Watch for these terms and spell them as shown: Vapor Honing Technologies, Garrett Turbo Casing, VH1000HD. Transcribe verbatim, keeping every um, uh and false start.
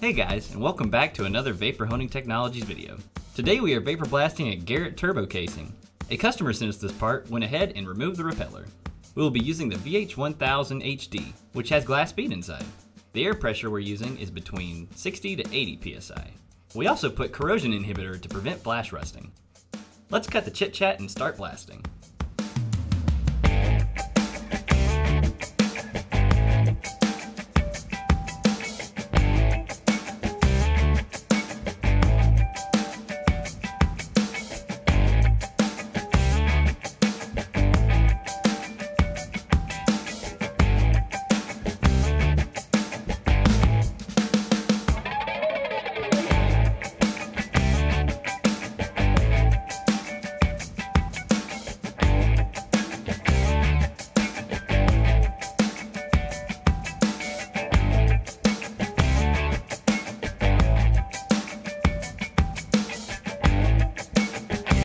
Hey guys, and welcome back to another Vapor Honing Technologies video. Today we are vapor blasting a Garrett Turbo Casing. A customer sent us this part, went ahead and removed the repeller. We will be using the V H one thousand H D, which has glass bead inside. The air pressure we're using is between sixty to eighty P S I. We also put corrosion inhibitor to prevent flash rusting. Let's cut the chit chat and start blasting.